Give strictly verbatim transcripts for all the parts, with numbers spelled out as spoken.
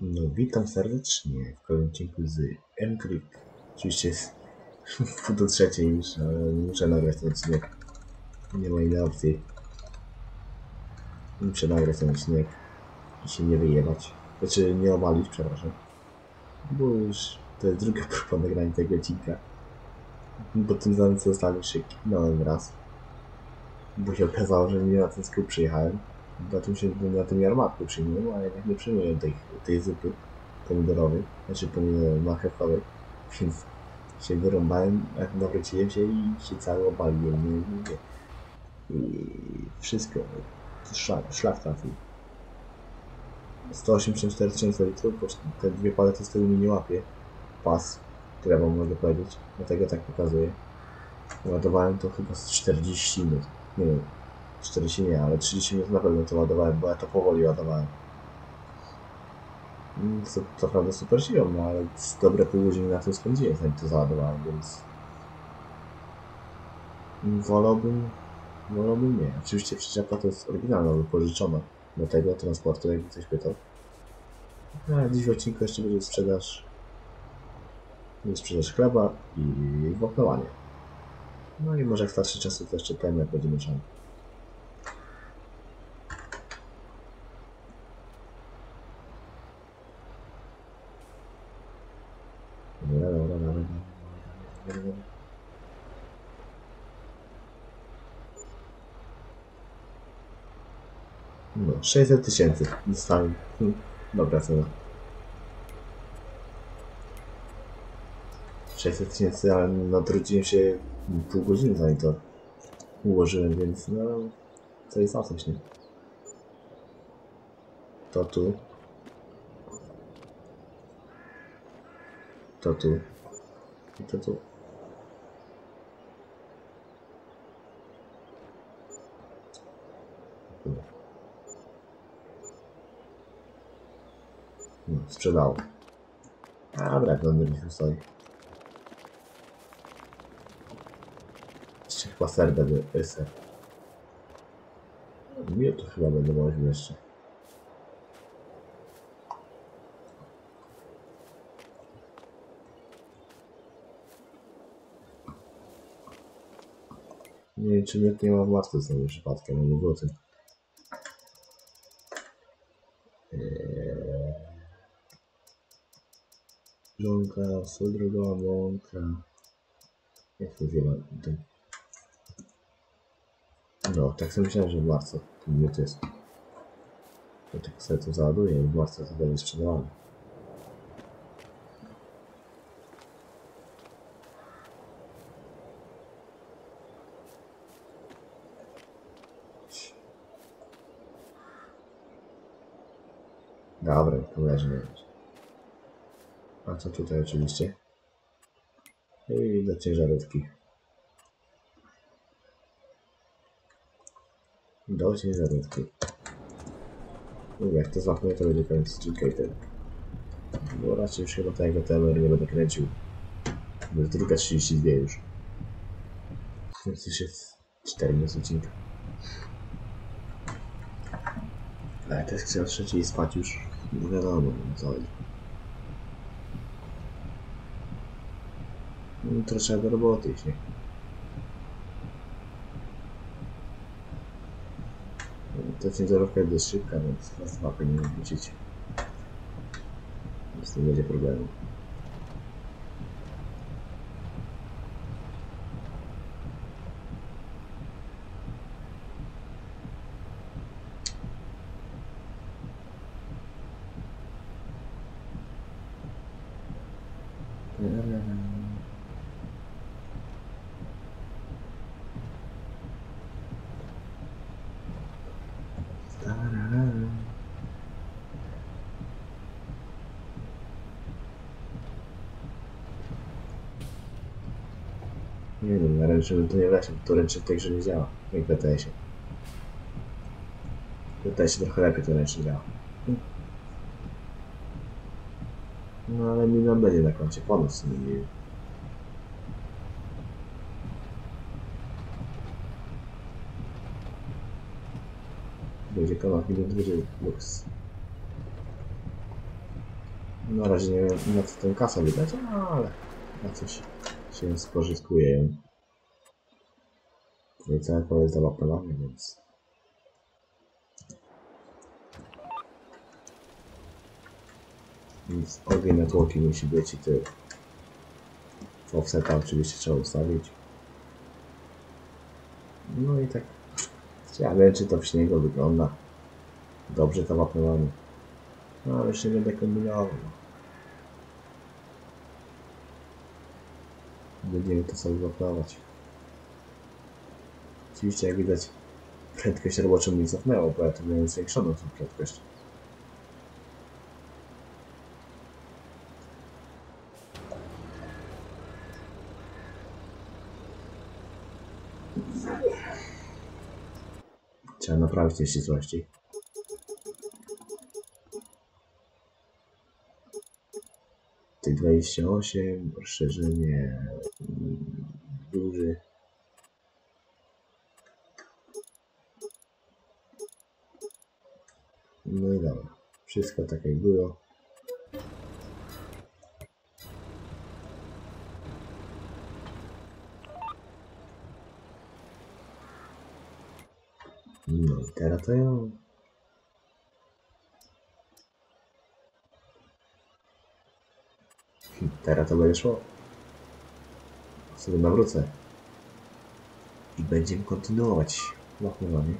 No, witam serdecznie w kolejnym odcinku z mCrypt. Oczywiście jest pół do trzeciej już, ale muszę nagrać ten odcinek. Nie ma innej opcji. Muszę nagrać ten odcinek i się nie wyjebać. Znaczy, nie obalić, przepraszam. Bo już to jest druga próba nagrania tego odcinka. Bo tym samym co ostatnio się kipnąłem raz. Bo się okazało, że nie na ten skup przyjechałem. Na tym się na tym jarmarku przyjmują, a jednak nie przyjmują tej, tej zupy pomidorowej, znaczy pomidorowej, marchewowej, więc się wyrąbałem, nawróciłem się i się cały obaliłem, nie, nie. I wszystko, szlak, szlak trafił. sto osiemdziesiąt cztery tysiące litrów, bo te dwie palety z tyłu mi nie łapie. Pas, tyle wam mogę powiedzieć, dlatego tak pokazuję. Ładowałem to chyba z czterdzieści minut, nie wiem. czterdzieści nie, ale trzydzieści minut na pewno to ładowałem, bo ja to powoli ładowałem. Co, co naprawdę super siłą, no ale dobre pół godziny na tym spędziłem, zanim to załadowałem, więc... Wolałbym... Wolałbym nie. Oczywiście przyczepka to jest oryginalna, wypożyczona do tego transportu, jakby ktoś pytał. A dziś w odcinku jeszcze będzie sprzedaż... Będzie sprzedaż chleba i woknowanie. No i może w starszych czasach to jeszcze ten, jak będzie mieszany. No, sześćset tysięcy dostałem. Dobra cena. sześćset tysięcy, ale nadrodziłem się pół godziny zanim to ułożyłem, więc no... To jest coś, nie? To tu. To tu. I to tu. No, sprzedało. A brak, no nie się stoi. Jeszcze chyba ser będę, e, ser. Nie, to chyba będę woził jeszcze. Nie wiem, czy miód nie ma w matce z tego przypadkiem, ale nie było tym. Żonka, sól drogowa, mąka. Jak to zjeba? No, tak sobie myślałem, że w marcu to nie to jest. Ja tylko sobie to załaduję, w marcu to będzie sprzedawane. Dobra, to leży, nie leży. A co tutaj oczywiście? I do ciężarówki. Do ciężarówki. I jak to złapnie, to będzie koniec odcinka i tyle. Bo raczej już chyba tego temer nie będę kręcił. Bo jest druga trzydzieści dwa już. Więc już jest cztery minuty odcinka. Ale to jest chciał trzeciej spać już. Nie wiadomo, co chodzi. Troszkę do roboty się. Ta ciężarówka jest dość szybka, więc teraz mapy nie wrócić. Więc nie będzie problemu. Nie wiem, na ręce to nie wlecie, to ręce w tej grze nie działa, jak w D T S ie. W D T S ie trochę lepiej to ręce działa. No ale mi nam będzie na koncie pomysł. Będzie kanał milion dwudziesty luks. Na razie nie wiem, na co tę kasę wydać, no ale na coś się skorzystuje ją. I całe pole jest zawapowane, więc... Więc ogień na tłoki musi być i tyle. Offseta oczywiście trzeba ustawić. No i tak... Ja wiem, czy to w śniegu wygląda. Dobrze to wapowanie. No ale się będę kombinował. Będziemy to sobie wapować. Oczywiście jak widać prędkość roboczą mnie cofnęło, bo ja to miałem zwiększoną tą prędkość. Trzeba naprawić te ścisłości. Ty dwadzieścia osiem, rozszerzenie duży. No i dobra, wszystko tak jak było. No i teraz to ją... Teraz to będzie szło. Sobie nawrócę. I będziemy kontynuować wapowanie.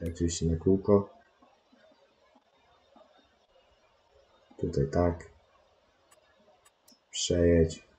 Tak, oczywiście na kółko. Tutaj tak. Przejedź.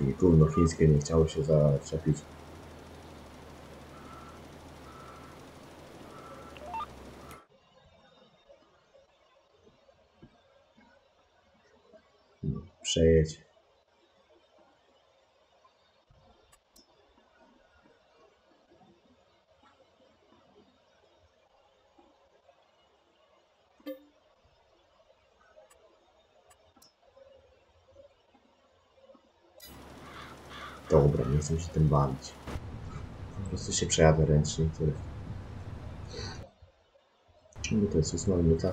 I gówno chińskie nie chciało się zaczepić. No, przejedź. Dobra, nie chcę się tym bawić. Po prostu się przejadę ręcznie i tyle. No to jest ósma minuta.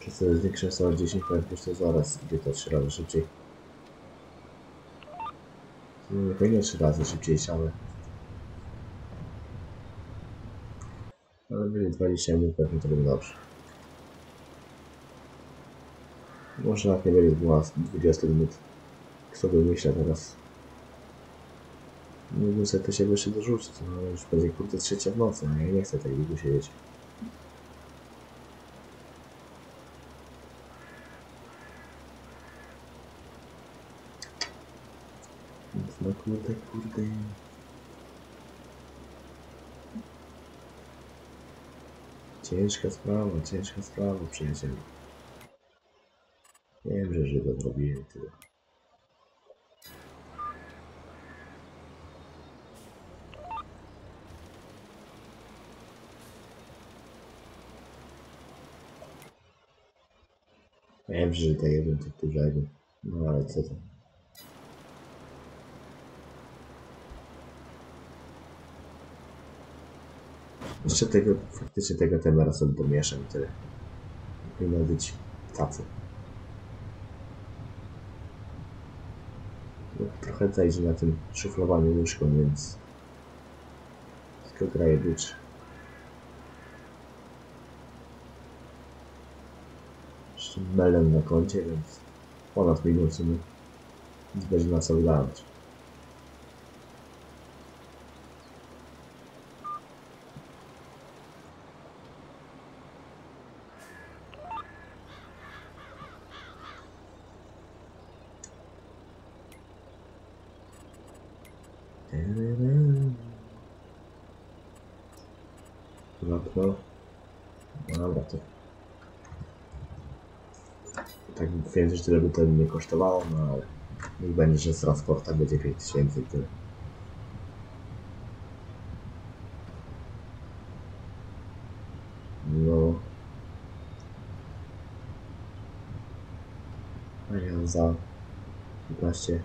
Przez to zwiększę sobie dziesięć, powiem to zaraz idzie to trzy razy szybciej. Nie pewnie trzy razy szybciej siamy. Ale będzie dwadzieścia minut, pewnie to będzie dobrze. Może nawet nie będzie dwadzieścia minut. Kto wymyśla teraz? Nie muszę to się jeszcze dorzucić, no już będzie kurde trzecia w nocy, a ja nie chcę tak długo siedzieć. No kurde, kurde. Ciężka sprawa, ciężka sprawa, przyjacielu. Nie wiem, że Żyda zrobiłem tyle. Wiem, że to jeden to dużego, no ale co tam. Jeszcze tego, faktycznie tego temera sobie domieszam i tyle. Powinno być tacy. No, trochę zajdzie na tym szuflowaniu łóżką, więc... Tylko graje bycz. Melem na koncie, więc ponad milion w sumie, więc będzie na co wydawać. No dobra, to... Tak wiem, że tyle by to nie kosztowało, no ale... Niech będzie, że z transporta będzie pięć tysięcy i tyle. No... A ja za... piętnaście...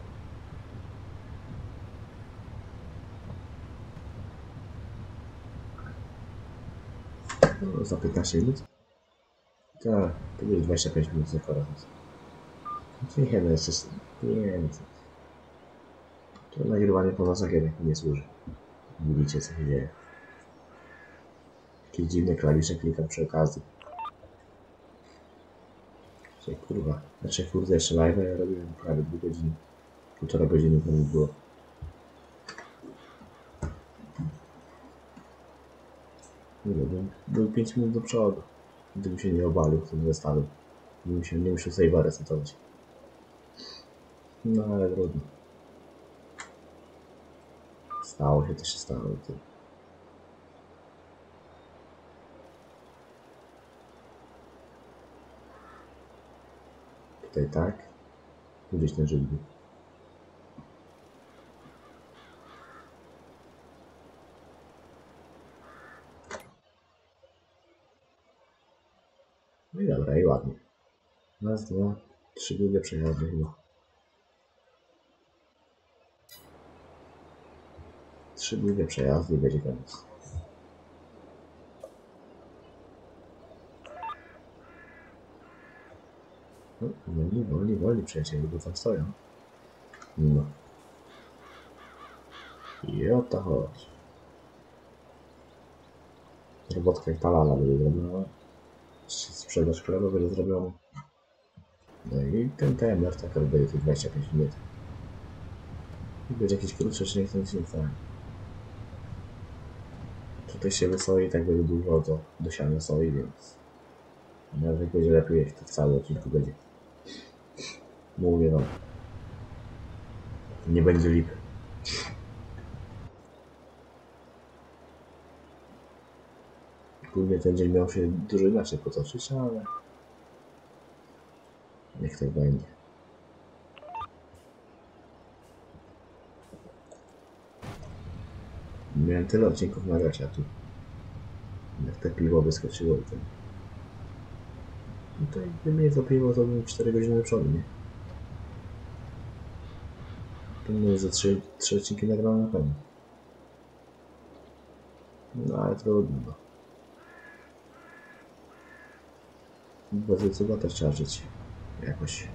No, za piętnaście minut? Tak, to będzie dwadzieścia pięć minut za parę razy. Czyli chyba jeszcze pięćset. To nagrywanie po nocach jednak nie służy. Widzicie co się dzieje. Jakieś dziwne klawisze klikam przy okazji. Czyli kurwa, znaczy kurde jeszcze live, ja robiłem prawie dwie godziny. Półtora godziny temu było. Nie wiem, był pięć minut do przodu. Gdybym się nie obalił w tym zestawie. Gdybym się nie musiał save'a resetować. No ale trudno. Stało się, to się stało. Ty. Tutaj tak. Gdzieś ten żydni. No i dobra, i ładnie. Raz, dwa, trzy długie przejazdy chyba. Trzy długie przejazdy i będzie koniec. No, wolni, wolni, wolni przyjaciele, bo tam stoją. No. I o to chodzi. Robotka Italana będzie zrobiona. Sprzedaż chleba będzie zrobiona. No i ten timer tak będzie tych dwadzieścia pięć minut. I będzie jakieś krótsze, czy nie chcę nic nie wcale. Tutaj się wysoi i tak będzie dużo do, do siania soi, więc... Nawet będzie lepiej, jak to w całym odcinku będzie. Mówię wam. Nie będzie lipy. Później ten dzień miał się dużo inaczej potoczyć, ale... Niech tak będzie. Miałem tyle odcinków nagrać, a tu... Jak te piwo wyskoczyło i ten... I to jakby mnie to piwo, to bym cztery godziny do przodu, nie? To bym za trzy odcinki nagrał na pewno. No ale trudno. Bez ryzyka też trzeba żyć. Jakoś.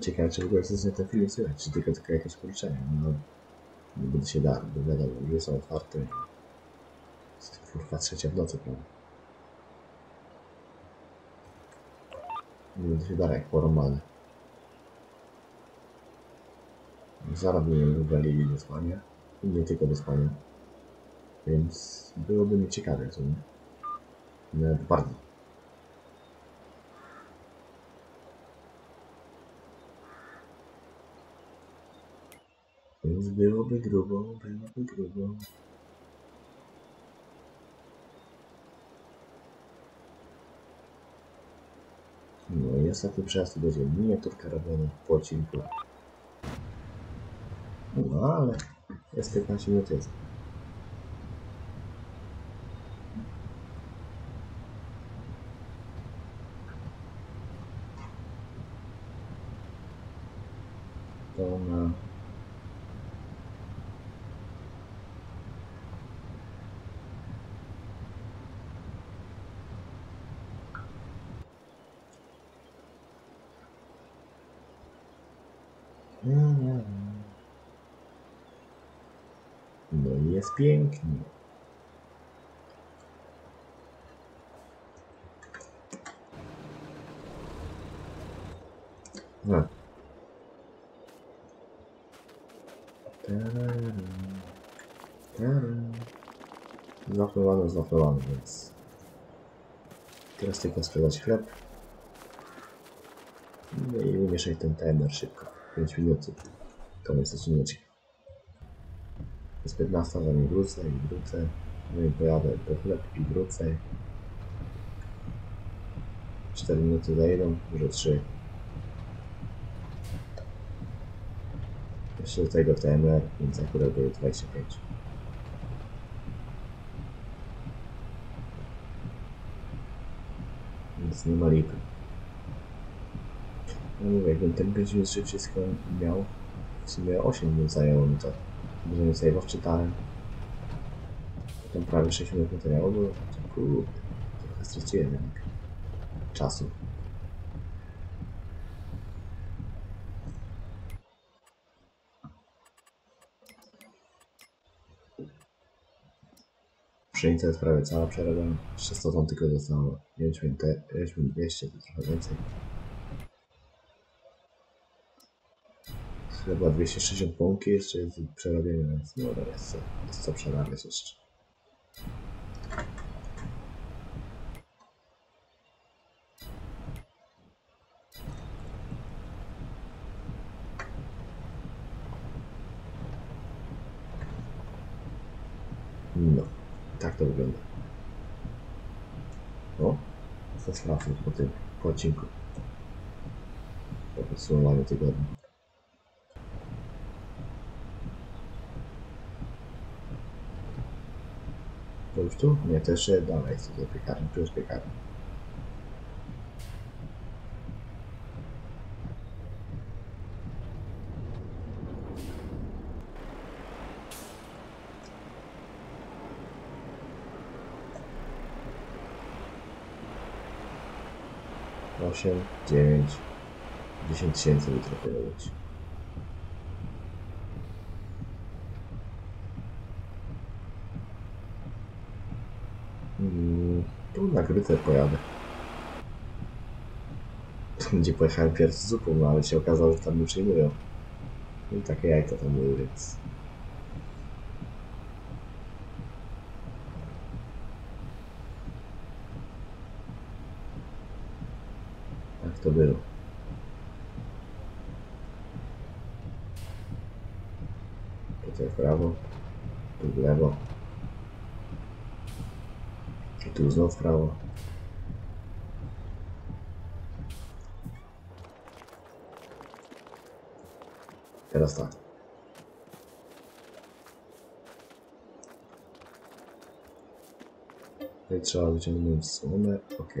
Ciekawe, czy w ogóle chcesz ten film słychać, czy tylko tylko jakieś policzenia. No, nie będę się dał, bo wiadomo, drzwi są otwarte. Jest kurwa trzecia w nocy, prawda? Nie będę się dał jak porąbany. Zaraz bym wybrali do spania i nie tylko do spania, więc byłoby mi ciekawe w sumie, nawet bardzo. Więc byłoby grubo, byłoby grubo. No i ostatni przejazd to będzie miniaturka robiona po odcinku. No ale jest piętnaście minut jest. To na... No i jest pięknie. No. Zaflowano, zaflowano, więc... Teraz tylko sprzedać chleb. No i umieszaj ten timer szybko. pięć minut. to niestety nie ciekawe. Jest piętnasta, zanim wrócę i wrócę. No i pojadę po chleb i wrócę. cztery minuty zajdą, może trzy. Jeszcze do tego T M R, więc akurat było dwadzieścia pięć. Więc nie ma lipy. No mówię, jakbym ten godzin szybciej miał, w sumie osiem bym zajęło mi to. Dużo mi save'a wczytałem. Potem prawie sześć minut materiału było. Kurde, trochę straciłem jednak czasu. Pszenica jest prawie cała przerobiona, jeszcze sto ton tylko zostało, dziewięć tysięcy dwieście to trochę więcej. Chyba dwieście sześćdziesiąt pąki jeszcze jest przerobione, więc no to jest, jest co przerabiać jeszcze. No, tak to wygląda. O, zastraszam po tym po odcinku. Po podsumowaniu tygodnia. To już tu? Nie, to jeszcze dalej jest tutaj piekarnia, tu jest piekarnia. osiem, dziewięć, dziesięć tysięcy litrów robić. Tu na Grytę pojadę. Gdzie pojechałem pierw z zupą, no ale się okazało, że tam już nie mówią. I takie jajka tam były, więc... Tak to było. Tutaj w prawo, tu w lewo. I tu znów w prawo. Teraz tak. Tutaj trzeba wyciągnąć słomę. OK.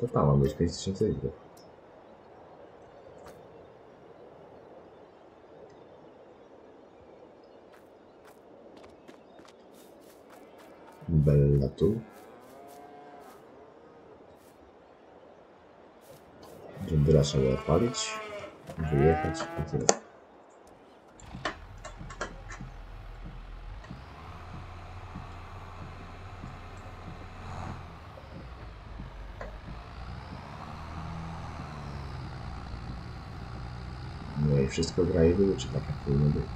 To tam ma być pięć tysięcy litrów. Bella tu. Dżundra trzeba odpalić, wyjechać i tyle. No i wszystko gra i wyłączy, tak jak powinno być.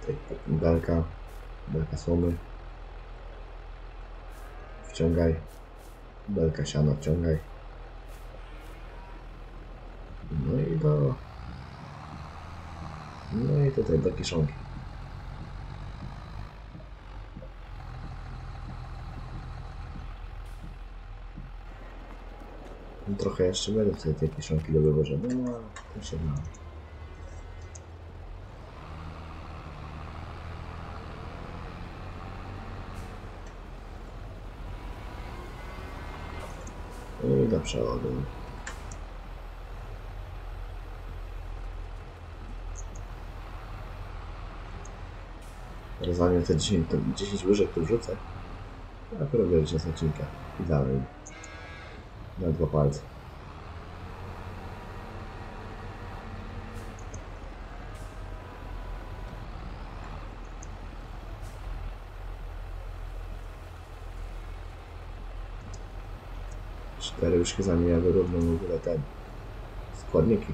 Tutaj belka, belka słomy. Wciągaj. Belka siana, wciągaj. No i do... No i tutaj do kiszonki. No trochę jeszcze będę tutaj tej kiszonki do wywożenia, no to się ma. I do przodu. Rozumiem te dziesięć łyżek tu wrzucę, a akurat będzie z odcinka i dalej na dwa palce. Cztery już się zamieniały równo w ogóle te składniki.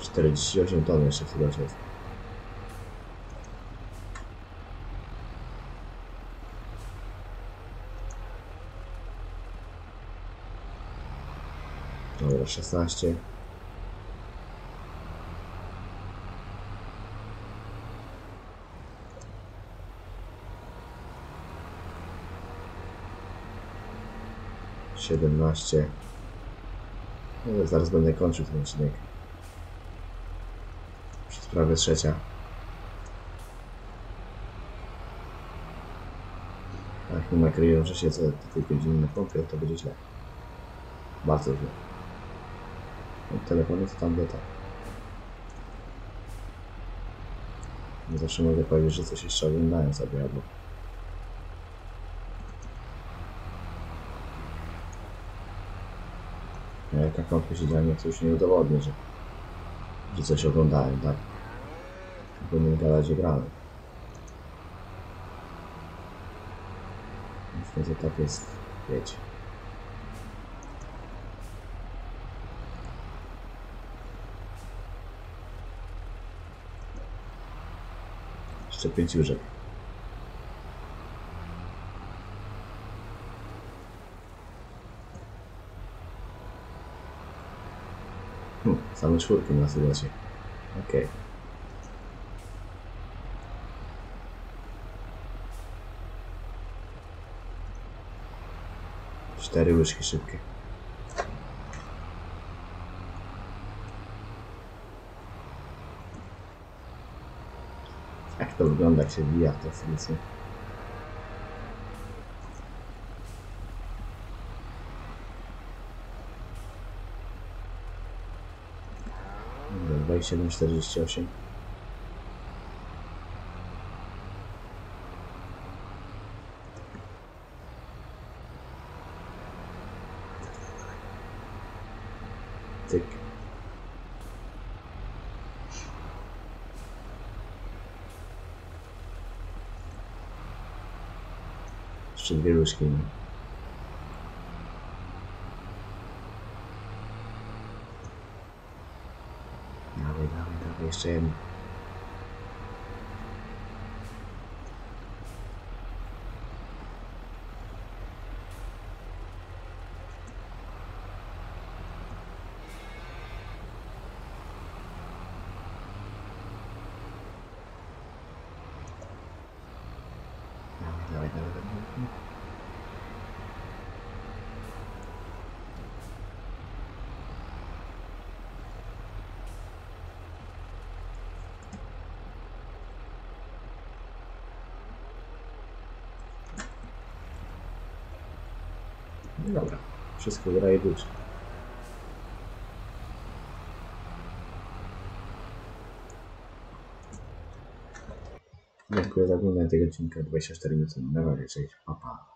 czterdzieści osiem ton jeszcze w chwilę jest. Dobra, szesnaście. siedemnaście. No, zaraz będę kończył ten odcinek. Przez prawie trzecia. Jak nie nakryją wcześniej co do tej godzinnej pompy, to będzie źle. Bardzo źle. Od telefonu to tam beta. Nie zawsze mogę powiedzieć, że coś jeszcze oglądają sobie albo. Jaka kątka się dla mnie, to już nie udowodnię, że, że coś oglądałem, tak? Tylko nie gadać, że grałem. Myślę, że tak jest, wiecie. Jeszcze pięć łóżek. Hmm, same czwórki na złocie. Okej. Okay. Cztery łyżki szybkie. Jak to wygląda, jak się wbija w te funkcje? dwadzieścia siedem czterdzieści osiem. Tyk. Jeszcze dwie łyżki. Jeszcze jedno. Dawaj, dawaj, dawaj, dawaj. Dobra, wszystko gra i wróci. Dziękuję za oglądanie tego odcinka. dwadzieścia cztery minuty. Na razie, cześć, pa pa.